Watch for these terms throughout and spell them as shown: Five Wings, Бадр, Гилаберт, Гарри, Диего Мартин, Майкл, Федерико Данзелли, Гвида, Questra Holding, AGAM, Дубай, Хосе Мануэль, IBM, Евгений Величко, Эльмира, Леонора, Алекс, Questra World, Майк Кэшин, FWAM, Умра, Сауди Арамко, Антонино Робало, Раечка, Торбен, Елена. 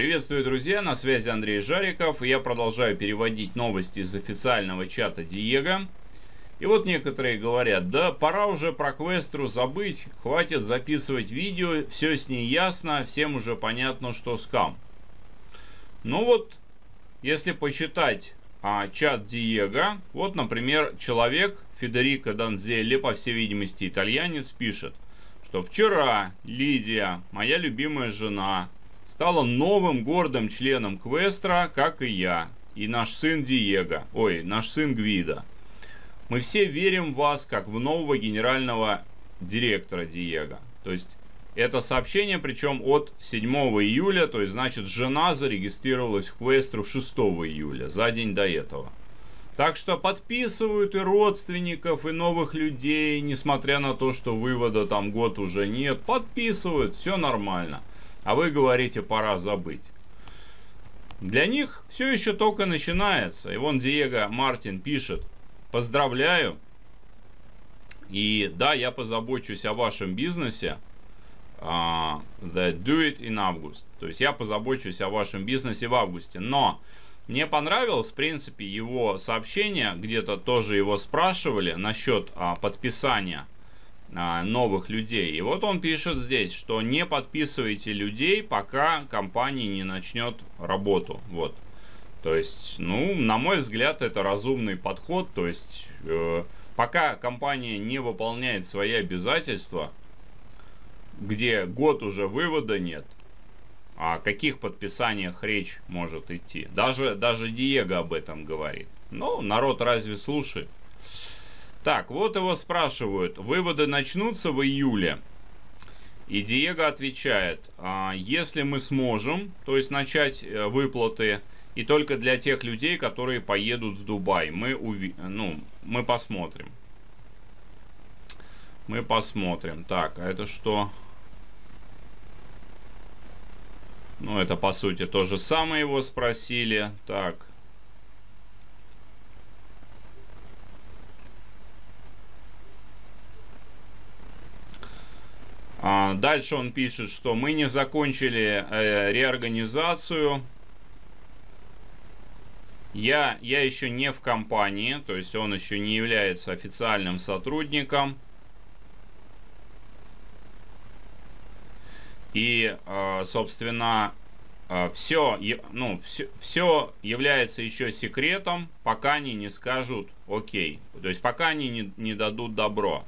Приветствую, друзья, на связи Андрей Жариков. Я продолжаю переводить новости из официального чата Диего. И вот некоторые говорят: да, пора уже про Questra забыть, хватит записывать видео, все с ней ясно, всем уже понятно, что скам. Ну вот, если почитать чат Диего, вот, например, человек Федерико Данзелли, по всей видимости, итальянец, пишет, что вчера Лидия, моя любимая жена, стала новым гордым членом Questra, как и я, и наш сын Диего, наш сын Гвида. Мы все верим в вас, как в нового генерального директора Диего. То есть это сообщение, причем от 7 июля, то есть значит жена зарегистрировалась в Questra 6 июля, за день до этого. Так что подписывают и родственников, и новых людей, несмотря на то, что вывода там год уже нет. Подписывают, все нормально. А вы говорите, пора забыть. Для них все еще только начинается. И вон Диего Мартин пишет: поздравляю, и да, я позабочусь о вашем бизнесе, do it in August, то есть я позабочусь о вашем бизнесе в августе. Но мне понравилось, в принципе, его сообщение, где-то тоже его спрашивали насчет подписания новых людей, и вот он пишет здесь, что не подписывайте людей, пока компания не начнет работу, вот. То есть, ну, на мой взгляд, это разумный подход. То есть, пока компания не выполняет свои обязательства, где год уже вывода нет, о каких подписаниях речь может идти? Даже Диего об этом говорит. Ну, народ разве слушает? Так, вот его спрашивают, выводы начнутся в июле? И Диего отвечает: если мы сможем, то есть начать выплаты, и только для тех людей, которые поедут в Дубай. Мы посмотрим. Мы посмотрим. Так, а это что? Ну, это, по сути, то же самое его спросили. Так. Дальше он пишет, что мы не закончили реорганизацию. Я еще не в компании, то есть он еще не является официальным сотрудником. И, собственно, все является еще секретом, пока они не скажут окей. То есть пока они не дадут добро.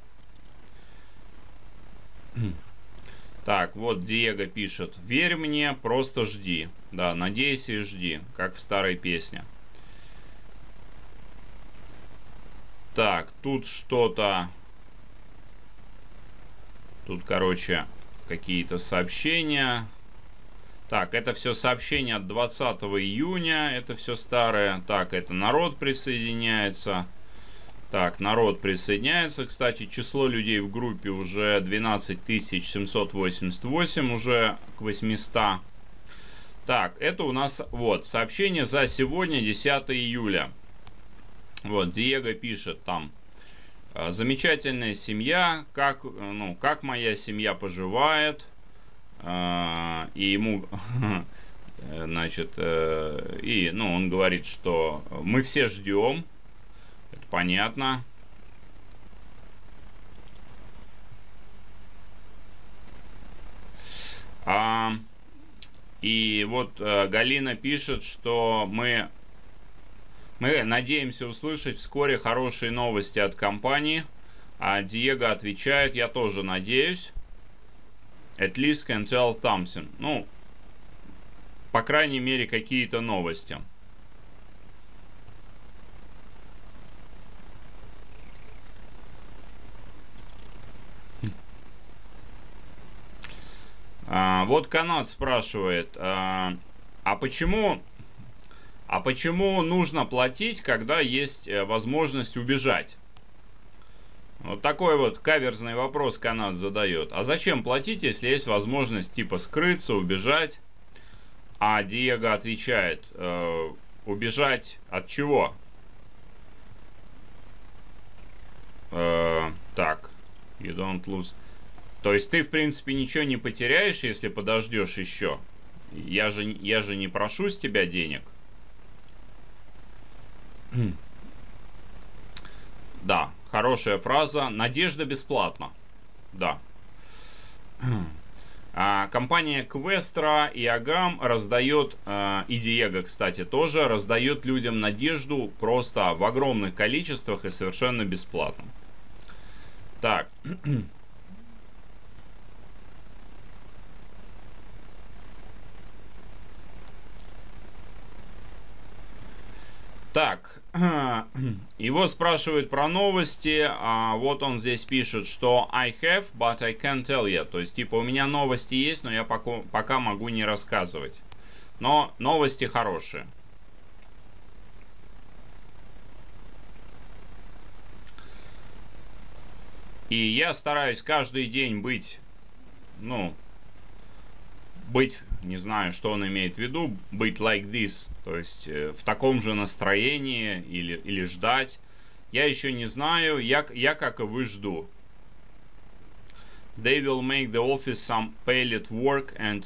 Так, вот Диего пишет: верь мне, просто жди. Да, надейся и жди, как в старой песне. Так, тут что-то... Тут, короче, какие-то сообщения. Так, это все сообщения от 20 июня. Это все старое. Так, это народ присоединяется. Так, народ присоединяется. Кстати, число людей в группе уже 12788, уже к 800. Так, это у нас вот сообщение за сегодня, 10 июля. Вот, Диего пишет там: замечательная семья, как моя семья поживает, и ему, значит, он говорит, что мы все ждем, это понятно. И вот Галина пишет, что мы надеемся услышать вскоре хорошие новости от компании. А Диего отвечает: я тоже надеюсь. At least can tell something. Ну, по крайней мере, какие-то новости. Вот Канад спрашивает: а почему нужно платить, когда есть возможность убежать? Вот такой вот каверзный вопрос Канад задает. А зачем платить, если есть возможность типа скрыться, убежать? А Диего отвечает: убежать от чего? Так, you don't lose. То есть ты, в принципе, ничего не потеряешь, если подождешь еще. Я же не прошу с тебя денег. Да, хорошая фраза. Надежда бесплатна. Да. Компания Questra и AGAM раздает, и Диего, кстати, тоже, раздает людям надежду просто в огромных количествах и совершенно бесплатно. Так. Так, его спрашивают про новости, а вот он здесь пишет, что I have, but I can't tell you. То есть, типа, у меня новости есть, но я пока могу не рассказывать. Но новости хорошие. И я стараюсь каждый день быть, ну, не знаю, что он имеет в виду, быть like this, то есть в таком же настроении или ждать. Я еще не знаю, я как и вы жду. They will make the office some pallet work and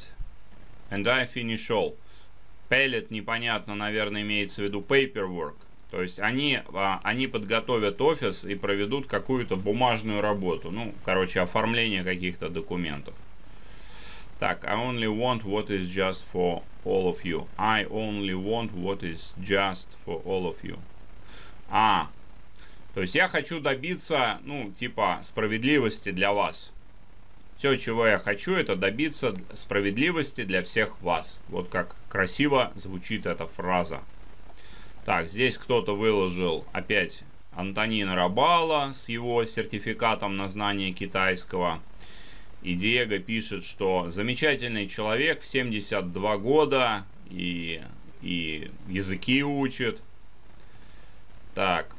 I finish all. Pallet непонятно, наверное, имеется в виду paperwork. То есть они подготовят офис и проведут какую-то бумажную работу. Ну, короче, оформление каких-то документов. Так, I only want what is just for all of you. I only want what is just for all of you. То есть я хочу добиться, ну, типа, справедливости для вас. Все, чего я хочу, это добиться справедливости для всех вас. Вот как красиво звучит эта фраза. Так, здесь кто-то выложил опять Антонино Робало с его сертификатом на знание китайского. И Диего пишет, что замечательный человек, в 72 года, и языки учит. Так.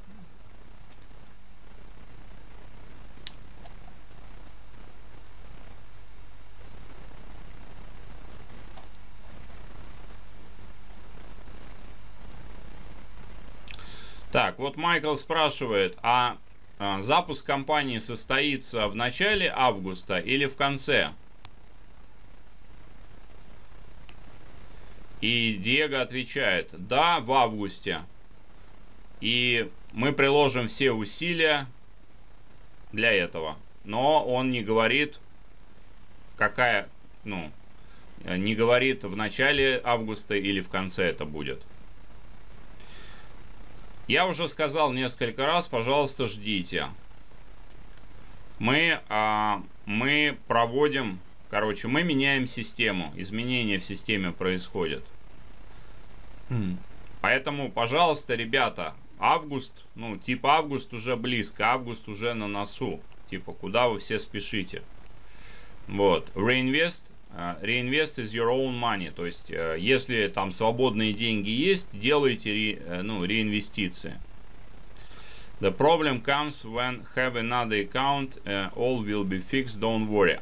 Так, вот Майкл спрашивает, а запуск компании состоится в начале августа или в конце? И Диего отвечает, да, в августе. И мы приложим все усилия для этого. Но он не говорит, какая, ну, не говорит, в начале августа или в конце это будет. Я уже сказал несколько раз, пожалуйста, ждите. Мы проводим, короче, мы меняем систему. Изменения в системе происходят. Поэтому, пожалуйста, ребята, август, ну, типа, август уже близко, август уже на носу. Типа, куда вы все спешите? Вот, Reinvest is your own money. То есть, если там свободные деньги есть, делайте реинвестиции. The problem comes when have another account. All will be fixed, don't worry.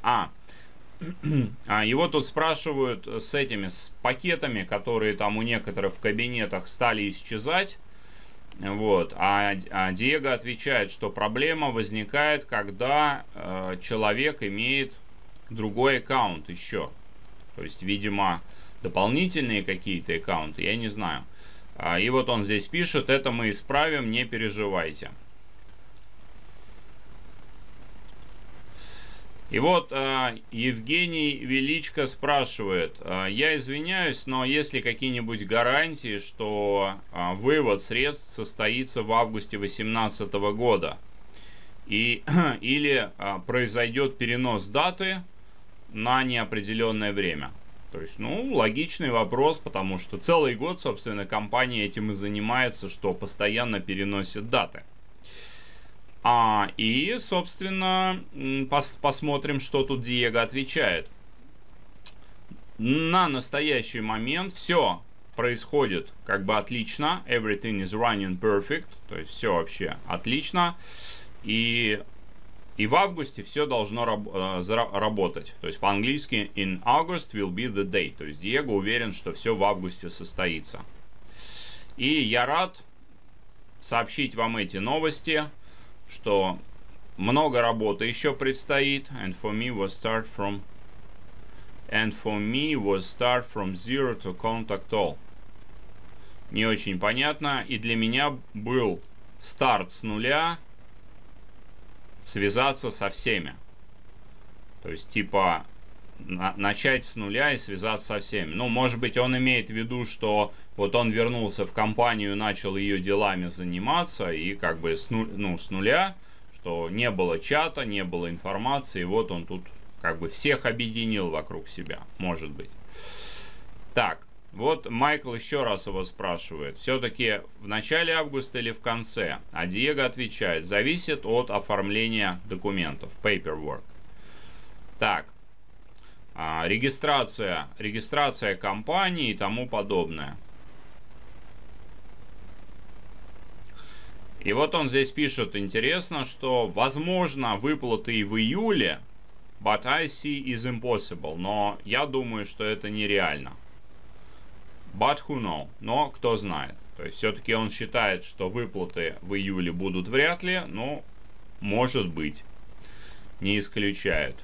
Его тут спрашивают с этими, с пакетами, которые там у некоторых в кабинетах стали исчезать. Вот. А Диего отвечает, что проблема возникает, когда человек имеет другой аккаунт еще. То есть, видимо, дополнительные какие-то аккаунты, я не знаю. И вот он здесь пишет, это мы исправим, не переживайте. И вот Евгений Величко спрашивает, я извиняюсь, но есть ли какие-нибудь гарантии, что вывод средств состоится в августе 2018 года? Или произойдет перенос даты на неопределенное время. То есть, ну, логичный вопрос, потому что целый год, собственно, компания этим и занимается, что постоянно переносит даты. И, собственно, посмотрим, что тут Диего отвечает. На настоящий момент все происходит как бы отлично. Everything is running perfect. То есть, все вообще отлично. И в августе все должно заработать. То есть по-английски in August will be the day. То есть Диего уверен, что все в августе состоится. И я рад сообщить вам эти новости, что много работы еще предстоит. And for me was start from and for me was start from zero to contact all. Не очень понятно. И для меня был старт с нуля, связаться со всеми. То есть, типа, начать с нуля и связаться со всеми. Ну, может быть, он имеет в виду, что вот он вернулся в компанию, начал ее делами заниматься, и как бы с нуля, что не было чата, не было информации, и вот он тут как бы всех объединил вокруг себя, может быть. Так, вот Майкл еще раз его спрашивает, все-таки в начале августа или в конце? А Диего отвечает, зависит от оформления документов, paperwork. Так. Регистрация компании и тому подобное. И вот он здесь пишет, интересно, что возможно выплаты и в июле, but I see is impossible, но я думаю, что это нереально. But who knows, но кто знает. То есть все-таки он считает, что выплаты в июле будут вряд ли, но может быть, не исключает.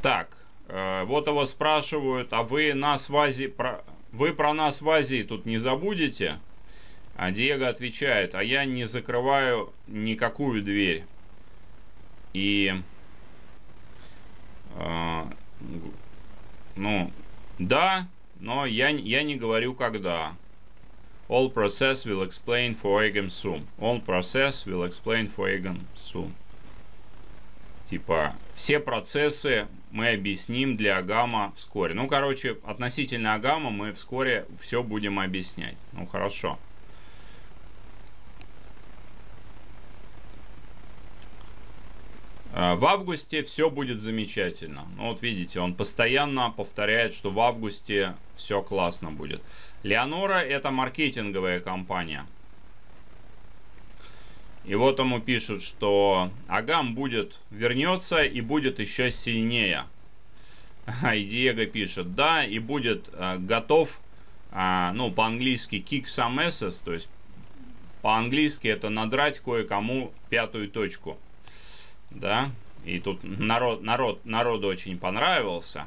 Так, вот его спрашивают, а вы нас в Азии, про нас в Азии тут не забудете? А Диего отвечает, а я не закрываю никакую дверь. И, ну, да, но я не говорю когда. All process will explain for AGAM soon. All process will explain for AGAM soon. Типа, все процессы мы объясним для AGAM вскоре. Ну, короче, относительно AGAM мы вскоре все будем объяснять. Ну, хорошо. В августе все будет замечательно. Ну, вот видите, он постоянно повторяет, что в августе все классно будет. Леонора – это маркетинговая компания. И вот ему пишут, что AGAM вернется и будет еще сильнее. И Диего пишет, да, и будет готов, ну, по-английски kick some asses, то есть по-английски это надрать кое-кому пятую точку. Да, и тут народу очень понравился,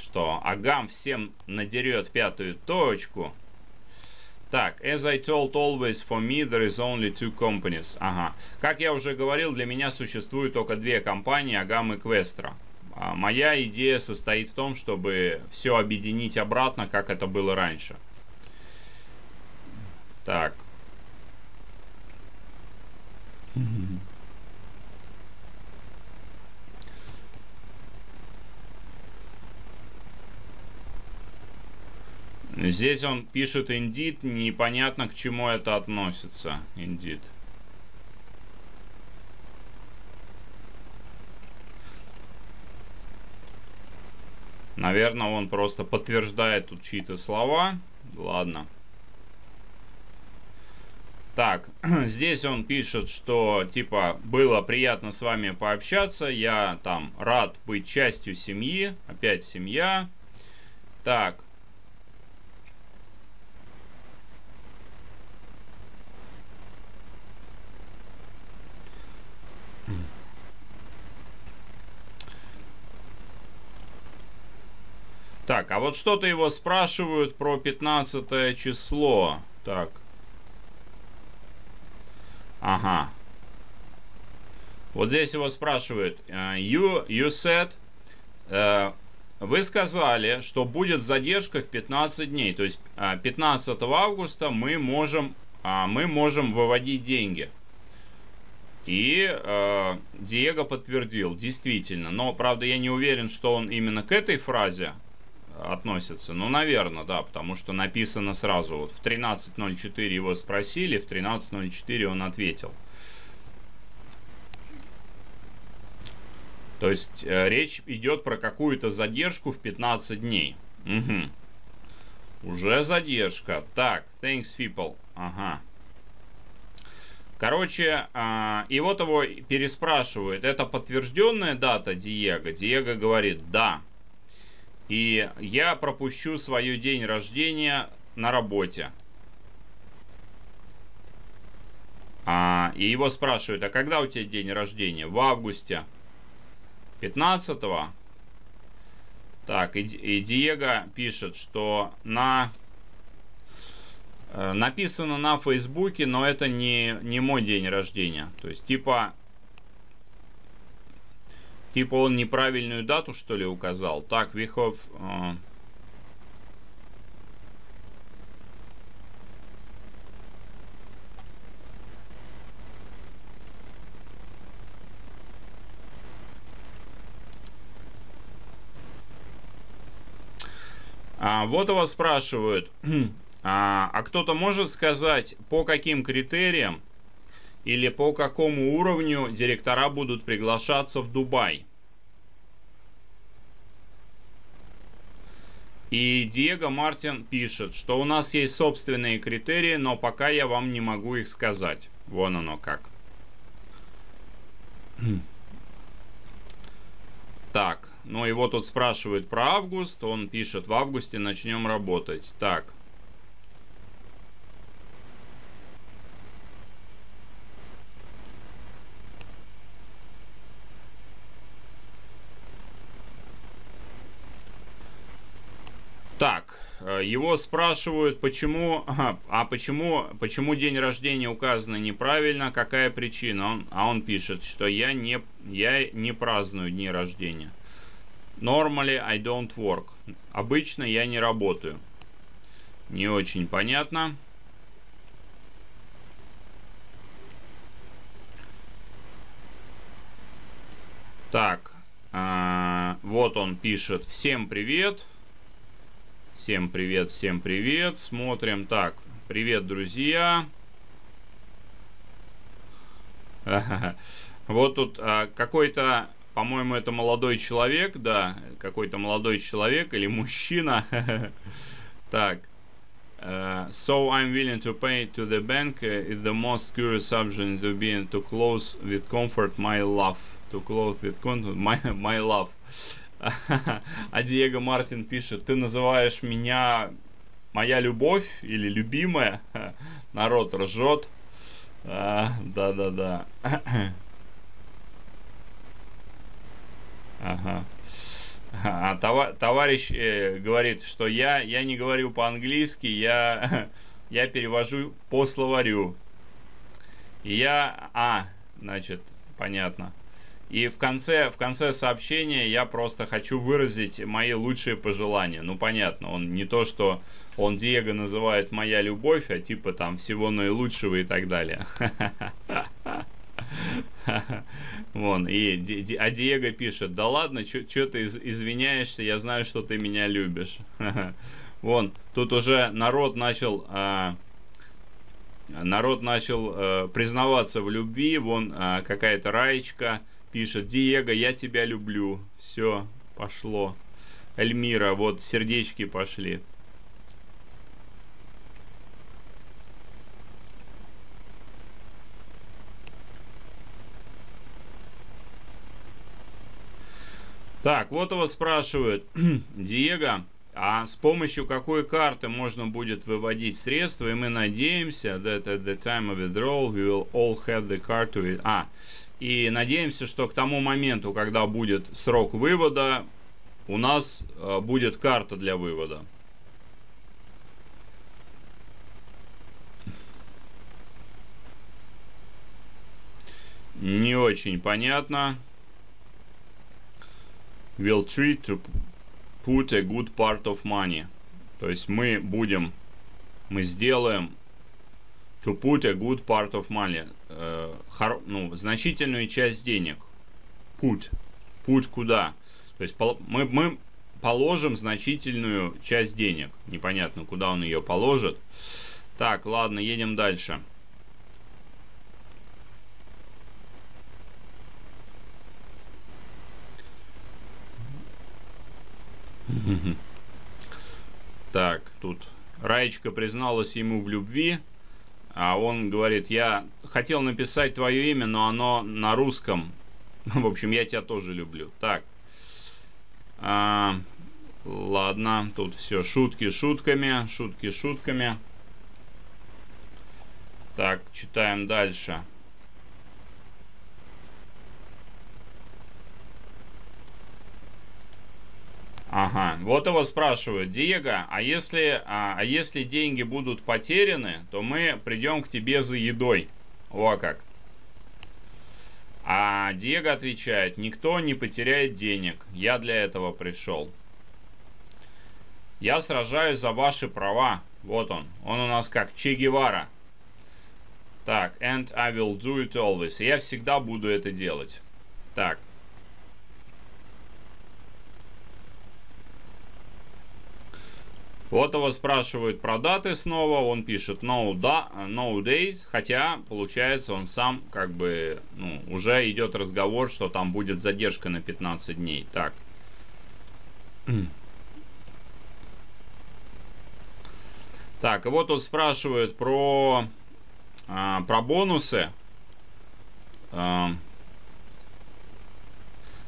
что AGAM всем надерет пятую точку. Так, as I told always, for me there is only two companies. Ага. Как я уже говорил, для меня существует только две компании, AGAM и Questra. Моя идея состоит в том, чтобы все объединить обратно, как это было раньше. Так. Здесь он пишет Indeed, непонятно к чему это относится, Indeed. Наверное, он просто подтверждает тут чьи-то слова. Ладно. Так, здесь он пишет, что типа было приятно с вами пообщаться, я там рад быть частью семьи, опять семья. Так. Так, а вот что-то его спрашивают про 15 число. Так. Ага. Вот здесь его спрашивают. You said... вы сказали, что будет задержка в 15 дней. То есть 15 августа мы можем выводить деньги. И Диего подтвердил. Действительно. Но, правда, я не уверен, что он именно к этой фразе относится. Ну, наверное, да, потому что написано сразу. Вот в 13:04 его спросили, в 13:04 он ответил. То есть речь идет про какую-то задержку в 15 дней. Угу. Уже задержка. Так, thanks people. Ага. Короче, и вот его переспрашивают. Это подтвержденная дата, Диего? Диего говорит, да. И я пропущу свой день рождения на работе. И его спрашивают, а когда у тебя день рождения? В августе 15-го. Так, и Диего пишет, что написано на Фейсбуке, но это не мой день рождения. То есть, типа он неправильную дату, что ли, указал. Так, Вихов... Вот его спрашивают, а кто-то может сказать, по каким критериям или по какому уровню директора будут приглашаться в Дубай? И Диего Мартин пишет, что у нас есть собственные критерии, но пока я вам не могу их сказать. Вон оно как. Так. Но его тут спрашивают про август. Он пишет, в августе начнем работать. Так. Так. Его спрашивают, почему день рождения указано неправильно, какая причина. Он пишет, что я не праздную дни рождения. Normally I don't work. Обычно я не работаю. Не очень понятно. Так, вот он пишет. Всем привет. Всем привет, всем привет. Смотрим. Так, привет, друзья. Вот тут какой-то... По-моему, это молодой человек, да, какой-то молодой человек или мужчина. Так. So I'm willing to pay to the bank is the most curious option to be to close with comfort my love. To close with comfort my love. А Диего Мартин пишет, ты называешь меня моя любовь или любимая? Народ ржет. Да-да-да. Ага. А товарищ говорит, что я не говорю по-английски, я перевожу по словарю. Значит, понятно. И в конце сообщения я просто хочу выразить мои лучшие пожелания. Ну, понятно, он не то, что он Диего называет «моя любовь», а типа там «всего наилучшего» и так далее. Вон, а Диего пишет, да ладно, что ты извиняешься, я знаю, что ты меня любишь. Вон, тут уже народ начал признаваться в любви. Вон какая-то Раечка пишет, Диего, я тебя люблю. Все, пошло. Эльмира, вот сердечки пошли. Так, вот его спрашивают, Диего, а с помощью какой карты можно будет выводить средства? И мы надеемся, that at the time of withdrawal we will all have the card to it. И надеемся, что к тому моменту, когда будет срок вывода, у нас будет карта для вывода. Не очень понятно. We'll try to put a good part of money. То есть мы сделаем to put a good part of money. Значительную часть денег. Put куда? То есть мы положим значительную часть денег. Непонятно, куда он ее положит. Так, ладно, едем дальше. Так, тут Раечка призналась ему в любви, а он говорит, я хотел написать твое имя, но оно на русском. В общем, я тебя тоже люблю. Так, Ладно, тут все шутки шутками, шутки шутками. Так, читаем дальше. Ага, вот его спрашивают. Диего, а если деньги будут потеряны, то мы придем к тебе за едой. О как. А Диего отвечает: никто не потеряет денег. Я для этого пришел. Я сражаюсь за ваши права. Вот он. Он у нас как Че Гевара. Так, and I will do it always. Я всегда буду это делать. Так. Вот его спрашивают про даты снова. Он пишет no date. Хотя, получается, он сам как бы... Ну, уже идет разговор, что там будет задержка на 15 дней. Так. Так, и вот тут спрашивают про бонусы.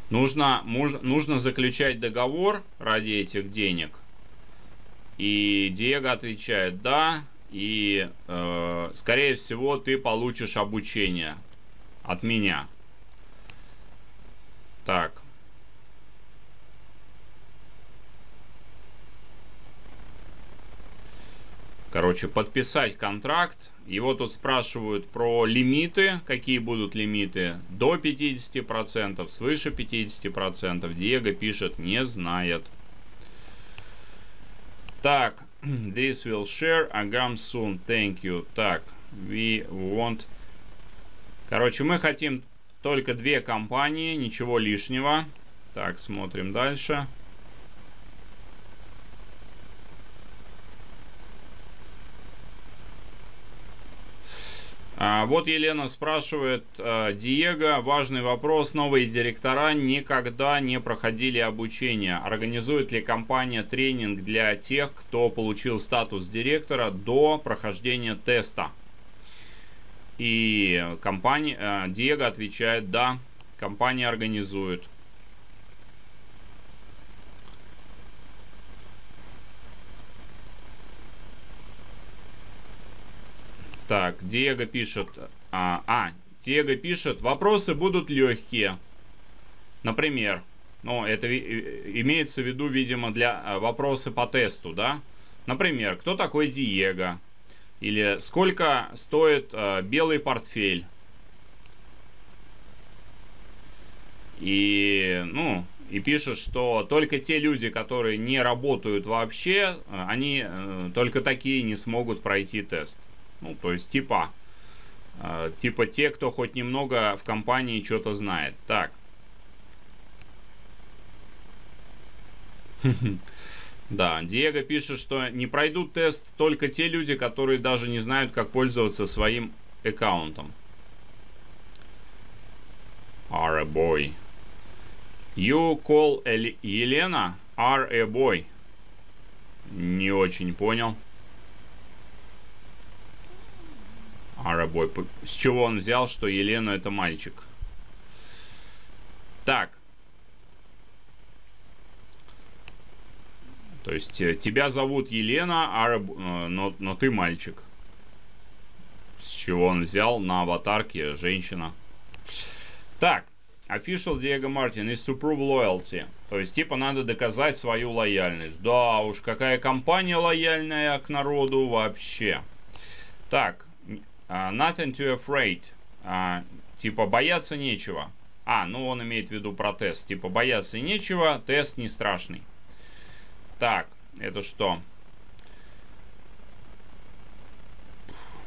Нужно заключать договор ради этих денег. И Диего отвечает: да, и скорее всего ты получишь обучение от меня. Так. Короче, подписать контракт. Его тут спрашивают про лимиты. Какие будут лимиты? До 50%, свыше 50%. Диего пишет: не знает. Так, this will share AGAM soon, thank you. Так, we want... Короче, мы хотим только две компании, ничего лишнего. Так, смотрим дальше. Вот Елена спрашивает: Диего, важный вопрос, новые директора никогда не проходили обучение. Организует ли компания тренинг для тех, кто получил статус директора до прохождения теста? И компания, Диего отвечает: да, компания организует. Так, Диего пишет... Диего пишет: вопросы будут легкие. Например, ну, это имеется в виду, видимо, для вопросы по тесту, да? Например, кто такой Диего? Или сколько стоит белый портфель? И, ну, и пишет, что только те люди, которые не работают вообще, они, только такие не смогут пройти тест. Ну, то есть, типа те, кто хоть немного в компании что-то знает. Так. Да, Диего пишет, что не пройдут тест только те люди, которые даже не знают, как пользоваться своим аккаунтом. Are a boy. You call Елена are a boy. Не очень понял. Арабой. С чего он взял, что Елену это мальчик? Так. То есть тебя зовут Елена, но ты мальчик. С чего он взял? На аватарке женщина. Так. Official Diego Martin is to prove loyalty. То есть типа надо доказать свою лояльность. Да уж, какая компания лояльная к народу вообще. Так. Nothing to afraid. Типа бояться нечего. Ну он имеет в виду про тест. Типа бояться нечего, тест не страшный. Так, это что?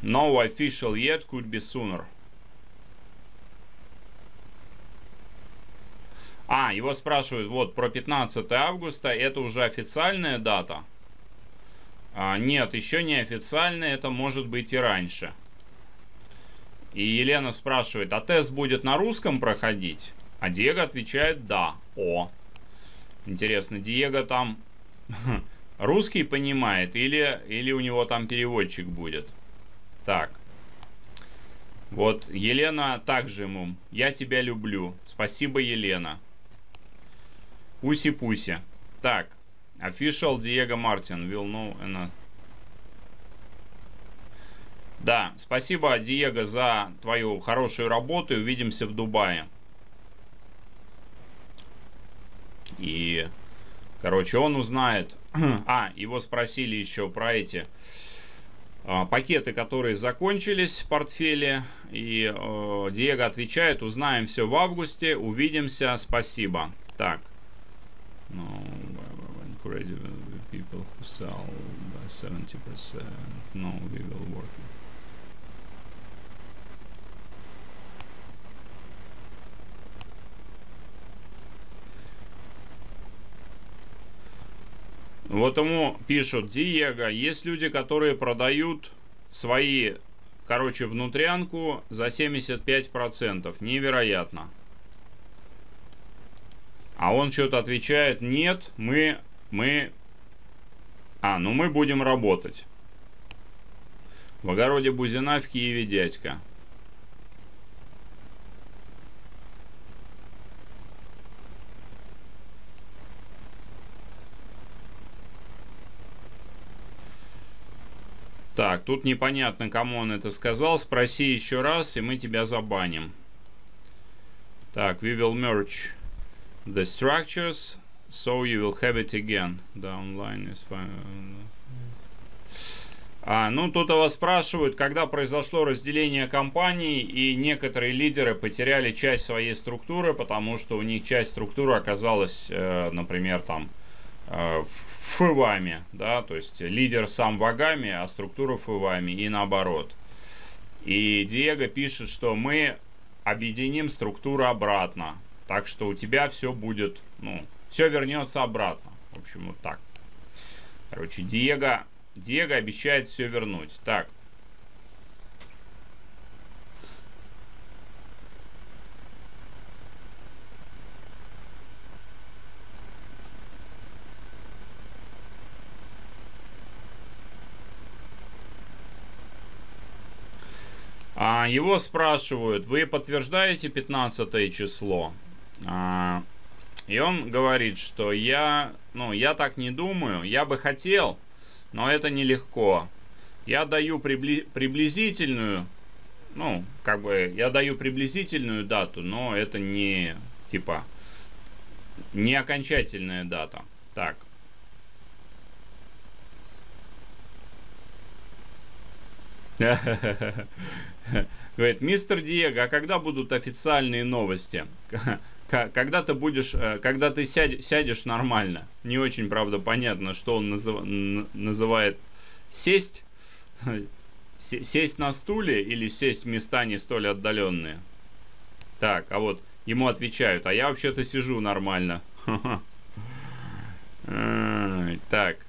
No official yet, could be sooner. Его спрашивают вот про 15 августа. Это уже официальная дата? Нет, еще не официальная. Это может быть и раньше. И Елена спрашивает: а тест будет на русском проходить? А Диего отвечает: да. О, интересно, Диего там русский понимает или у него там переводчик будет? Так. Вот Елена также ему: я тебя люблю. Спасибо, Елена. Пуси-пуси. Так. Official Диего Мартин. Will know and... Да, спасибо, Диего, за твою хорошую работу. Увидимся в Дубае. И, короче, он узнает. А, его спросили еще про эти пакеты, которые закончились в портфеле. И Диего отвечает: узнаем все в августе. Увидимся, спасибо. Так. Вот ему пишут: Диего, есть люди, которые продают свои, короче, внутрянку за 75%. Невероятно. А он что-то отвечает: нет, мы будем работать. В огороде Бузина, в Киеве дядька. Так, тут непонятно, кому он это сказал. Спроси еще раз, и мы тебя забаним. Так, we will merge the structures, so you will have it again. Да, онлайн is fine. Ну, тут вас спрашивают, когда произошло разделение компаний, и некоторые лидеры потеряли часть своей структуры, потому что у них часть структуры оказалась, например, там, в FWAM, да, то есть лидер сам в AGAM, а структура в FWAM, и наоборот. И Диего пишет, что мы объединим структуру обратно, так что у тебя все будет, ну, все вернется обратно. В общем, вот так. Короче, Диего обещает все вернуть. Так. Его спрашивают: вы подтверждаете 15 число? И он говорит, что я так не думаю, я бы хотел, но это нелегко. Я даю приблизительную, ну, как бы, я даю приблизительную дату, но это не, типа, не окончательная дата. Так. Говорит: мистер Диего, а когда будут официальные новости? Когда ты сядешь нормально? Не очень, правда, понятно, что он называет сесть. Сесть на стуле или сесть в места не столь отдаленные? Так, а вот ему отвечают: а я вообще-то сижу нормально. Так.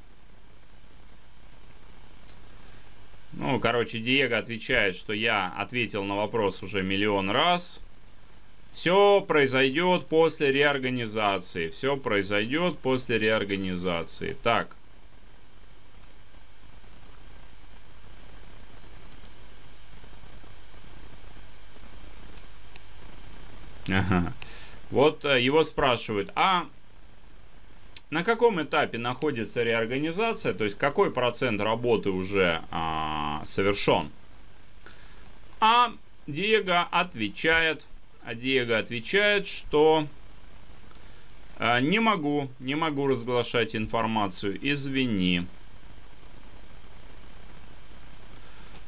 Ну, короче, Диего отвечает, что я ответил на вопрос уже миллион раз. Все произойдет после реорганизации. Все произойдет после реорганизации. Так. Ага. Вот его спрашивают: а на каком этапе находится реорганизация, то есть какой процент работы уже совершен? А Диего отвечает, что не могу разглашать информацию, извини.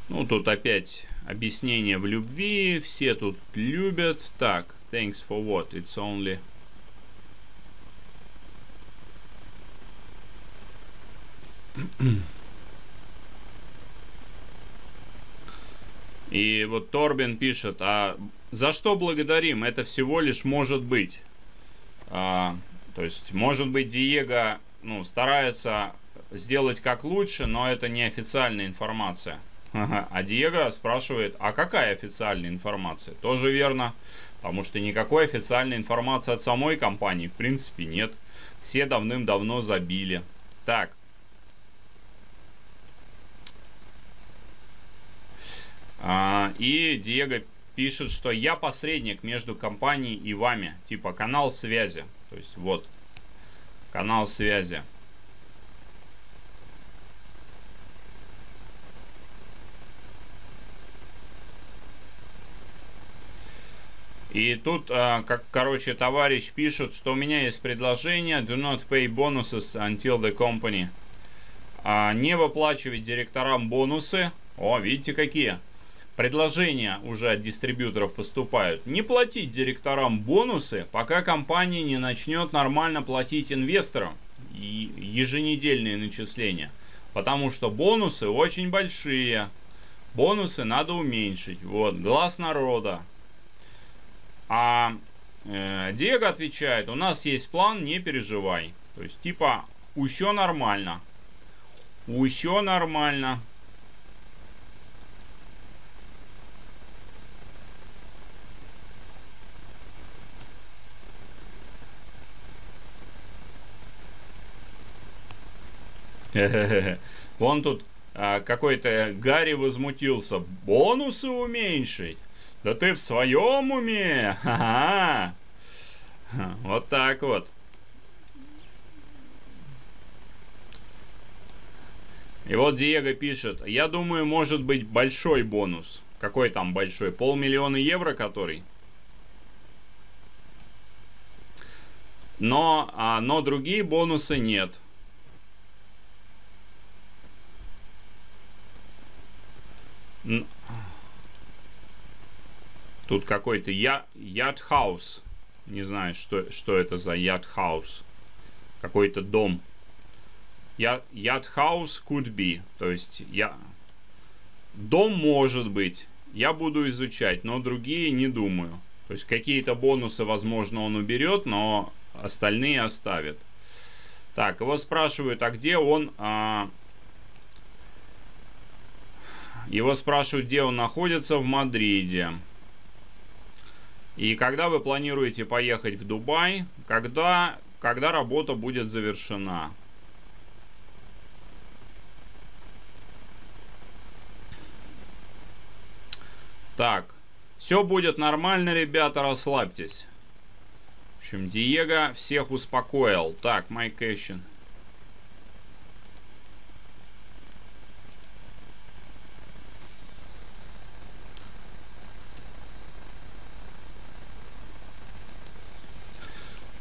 Ну, тут опять объяснение в любви, все тут любят. Так, thanks for what, it's only... И вот Торбен пишет: а за что благодарим? Это всего лишь может быть. То есть, может быть, Диего, ну, старается сделать как лучше, но это не официальная информация. А Диего спрашивает: а какая официальная информация? Тоже верно, потому что никакой официальной информации от самой компании в принципе нет. Все давным-давно забили. Так. И Диего пишет, что я посредник между компанией и вами. Типа канал связи. То есть вот канал связи. И тут, короче, товарищ пишет, что у меня есть предложение do not pay bonuses until the company. Не выплачивать директорам бонусы. О, видите, какие предложения уже от дистрибьюторов поступают. Не платить директорам бонусы, пока компания не начнет нормально платить инвесторам и еженедельные начисления. Потому что бонусы очень большие. Бонусы надо уменьшить. Вот, глаз народа. А Диего отвечает, у нас есть план, не переживай. То есть, типа, еще нормально. Еще нормально. Вон тут какой-то Гарри возмутился. Бонусы уменьшить? Да ты в своем уме? Ха-ха. Вот так вот. И вот Диего пишет. Я думаю, может быть большой бонус. Какой там большой? 500 000 евро, который? Но другие бонусы нет. Тут какой-то яд-хаус. Не знаю, что это за яд-хаус. Какой-то дом. Яд-хаус could be. То есть, дом может быть. Я буду изучать, но другие не думаю. То есть, какие-то бонусы, возможно, он уберет, но остальные оставит. Так, его спрашивают, а где он... Его спрашивают, где он находится, в Мадриде. И когда вы планируете поехать в Дубай, когда работа будет завершена? Так, все будет нормально, ребята, расслабьтесь. В общем, Диего всех успокоил. Так, Майк Кэшин.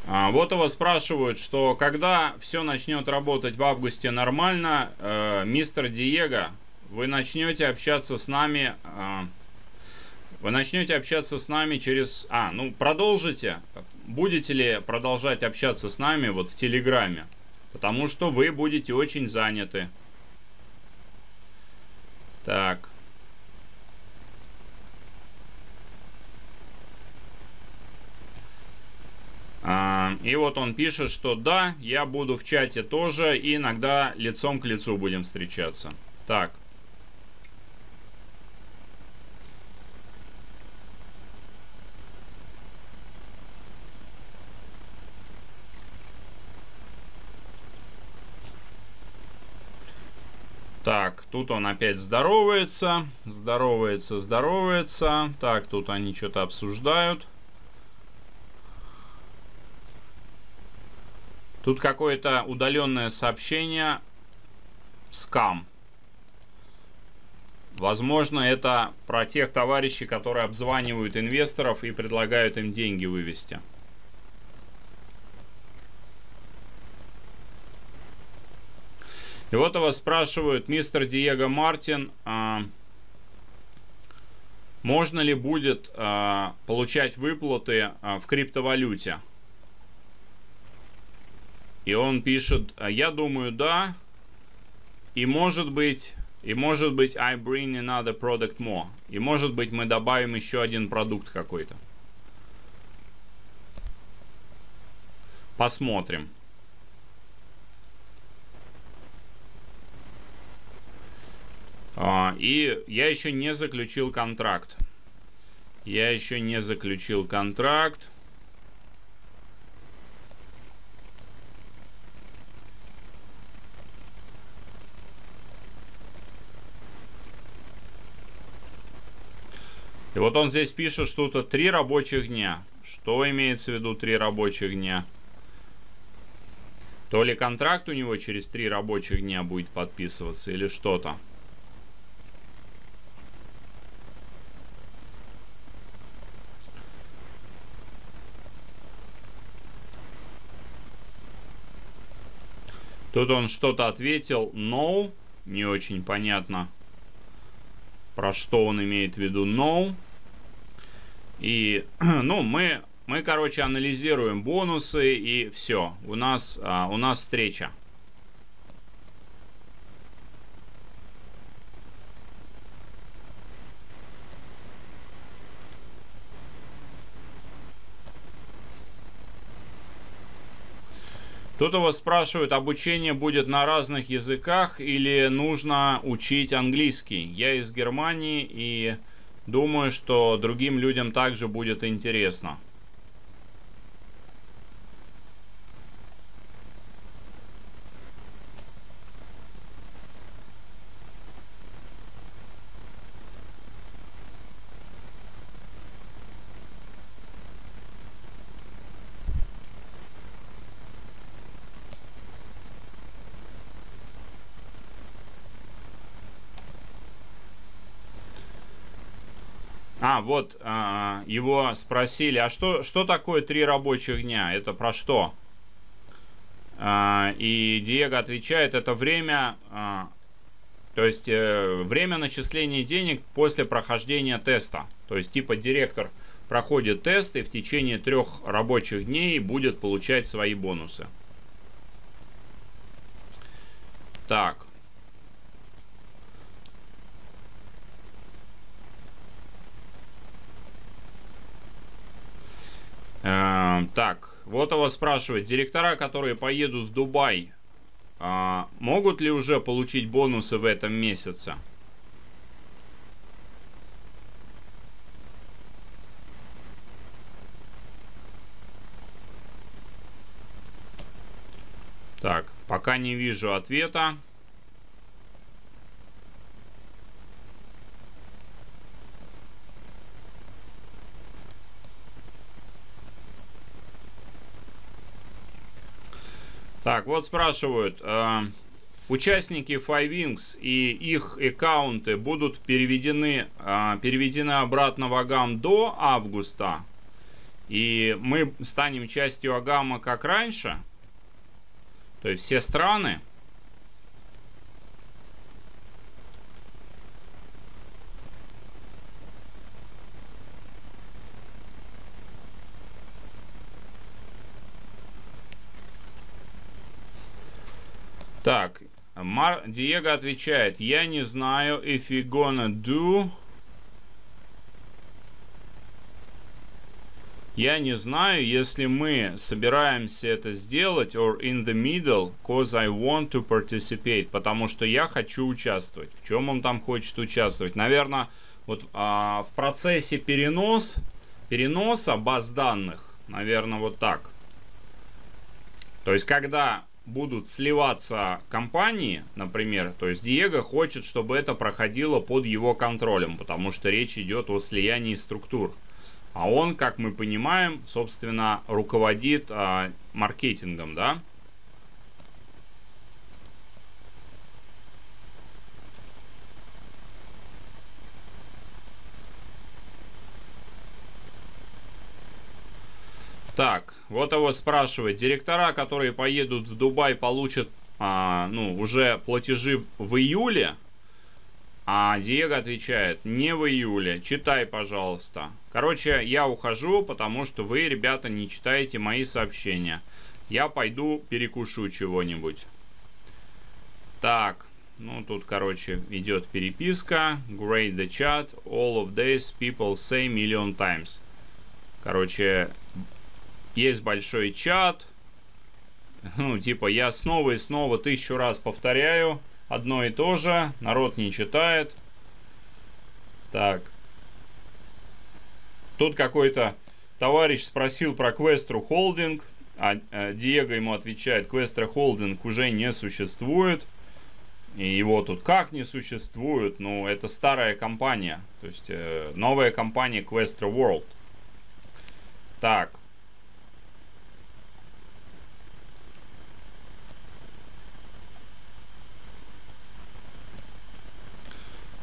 Вот его спрашивают, что когда все начнет работать в августе нормально, мистер Диего, вы начнете общаться с нами, через... продолжите, будете ли продолжать общаться с нами вот в Телеграме, потому что вы будете очень заняты. Так. И вот он пишет, что да, я буду в чате тоже, и иногда лицом к лицу будем встречаться. Так. Так, тут он опять здоровается, здоровается, здоровается. Так, тут они что-то обсуждают. Тут какое-то удаленное сообщение. Скам. Возможно, это про тех товарищей, которые обзванивают инвесторов и предлагают им деньги вывести. И вот его спрашивают, мистер Диего Мартин, можно ли будет получать выплаты в криптовалюте? И он пишет, я думаю, да, и может быть, I bring another product more. И может быть, мы добавим еще один продукт какой-то. Посмотрим. И я еще не заключил контракт. И вот он здесь пишет что-то 3 рабочих дня. Что имеется в виду 3 рабочих дня? То ли контракт у него через 3 рабочих дня будет подписываться, или что-то. Тут он что-то ответил. No. Не очень понятно, про что он имеет в виду. No. И, ну, мы, короче, анализируем бонусы и все. У нас встреча. Кто-то вас спрашивает, обучение будет на разных языках или нужно учить английский? Я из Германии и думаю, что другим людям также будет интересно. Вот его спросили, а что такое 3 рабочих дня? Это про что? И Диего отвечает, это время, то есть время начисления денег после прохождения теста. То есть типа директор проходит тест и в течение 3 рабочих дней будет получать свои бонусы. Так. Так, вот его спрашивают, директора, которые поедут в Дубай, могут ли уже получить бонусы в этом месяце? Так, пока не вижу ответа. Так, вот спрашивают, участники Five Wings и их аккаунты будут переведены обратно в AGAM до августа, и мы станем частью AGAM как раньше, то есть все страны. Так, Диего отвечает, я не знаю, if you gonna do. Я не знаю, если мы собираемся это сделать, or in the middle, cause I want to participate, потому что я хочу участвовать. В чем он там хочет участвовать? Наверное, вот в процессе переноса баз данных, наверное, вот так. То есть, когда будут сливаться компании, например, то есть Диего хочет, чтобы это проходило под его контролем, потому что речь идет о слиянии структур. А он, как мы понимаем, собственно, руководит маркетингом, да? Так, вот его спрашивают, директора, которые поедут в Дубай, получат уже платежи в июле? А Диего отвечает, не в июле, читай, пожалуйста. Короче, я ухожу, потому что вы, ребята, не читаете мои сообщения. Я пойду перекушу чего-нибудь. Так, ну тут, короче, идет переписка. Grade the chat, all of these people say million times. Короче, есть большой чат, ну типа я снова и снова 1000 раз повторяю одно и то же, народ не читает. Так, тут какой-то товарищ спросил про Questra Holding, а Диего ему отвечает, Questra Holding уже не существует. И его тут как не существует, ну это старая компания, то есть новая компания Questra World. Так.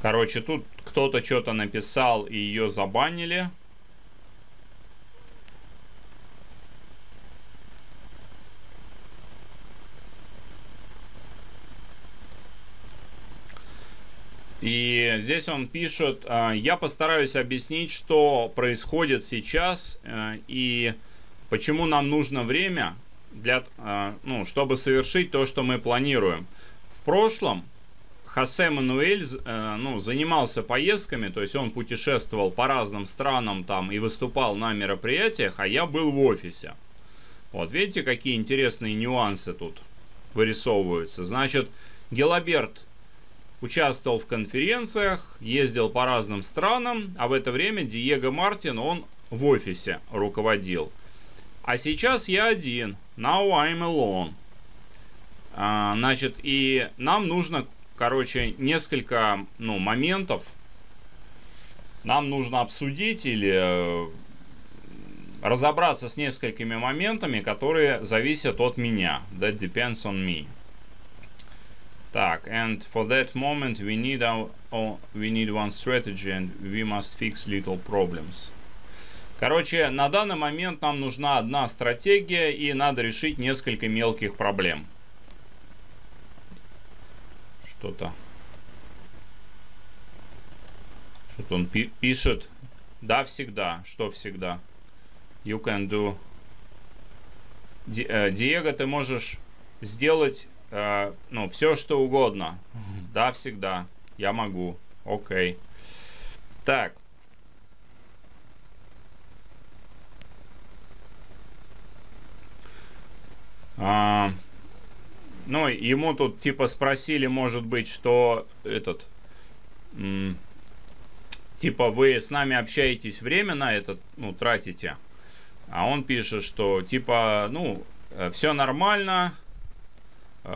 Короче, тут кто-то что-то написал и ее забанили. И здесь он пишет: я постараюсь объяснить, что происходит сейчас и почему нам нужно время, для, чтобы совершить то, что мы планируем. В прошлом Хосе Мануэль занимался поездками, то есть он путешествовал по разным странам там и выступал на мероприятиях, а я был в офисе. Вот видите, какие интересные нюансы тут вырисовываются. Значит, Гилаберт участвовал в конференциях, ездил по разным странам, а в это время Диего Мартин, он в офисе руководил. А сейчас я один. Now I'm alone. Значит, и нам нужно, короче, несколько моментов. Нам нужно обсудить или разобраться с несколькими моментами, которые зависят от меня. That depends on me. Так, and for that moment we need one strategy and we must fix little problems. Короче, на данный момент нам нужна одна стратегия и надо решить несколько мелких проблем. Что-то он пишет. Да, всегда. Что всегда? You can do. Диего, ты можешь сделать... все что угодно. Да, всегда. Я могу. Окей. Так. Ему тут типа спросили, может быть, что этот... Типа вы с нами общаетесь, время на это, тратите. А он пишет, что типа, все нормально. У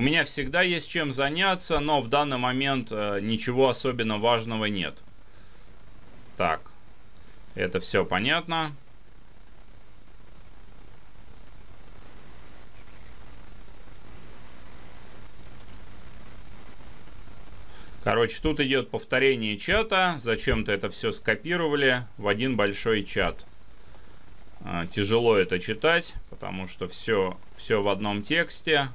меня всегда есть чем заняться, но в данный момент ничего особенно важного нет. Так, это все понятно. Короче, тут идет повторение чата. Зачем-то это все скопировали в один большой чат. Тяжело это читать, потому что все в одном тексте.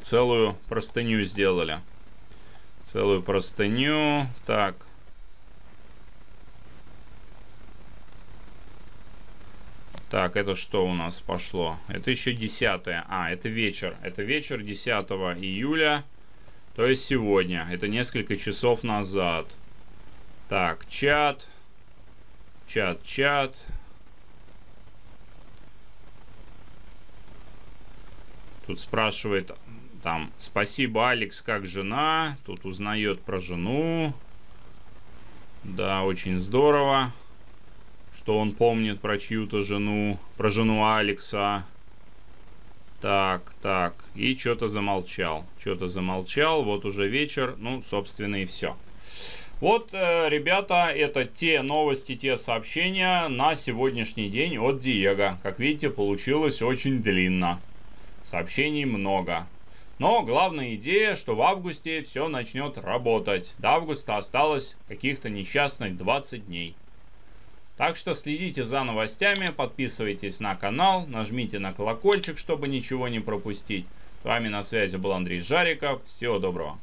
Целую простыню сделали. Целую простыню. Так. Так, это что у нас пошло? Это еще 10-е. А, это вечер. Это вечер 10 июля. То есть сегодня. Это несколько часов назад. Так, чат. Чат. Тут спрашивает там: спасибо, Алекс, как жена? Тут узнает про жену. Да, очень здорово, что он помнит про чью-то жену, про жену Алекса. Так. И что-то замолчал. Вот уже вечер. Собственно, и все. Вот, ребята, это те новости, те сообщения на сегодняшний день от Диего. Как видите, получилось очень длинно. Сообщений много. Но главная идея, что в августе все начнет работать. До августа осталось каких-то несчастных 20 дней. Так что следите за новостями, подписывайтесь на канал, нажмите на колокольчик, чтобы ничего не пропустить. С вами на связи был Андрей Жариков. Всего доброго.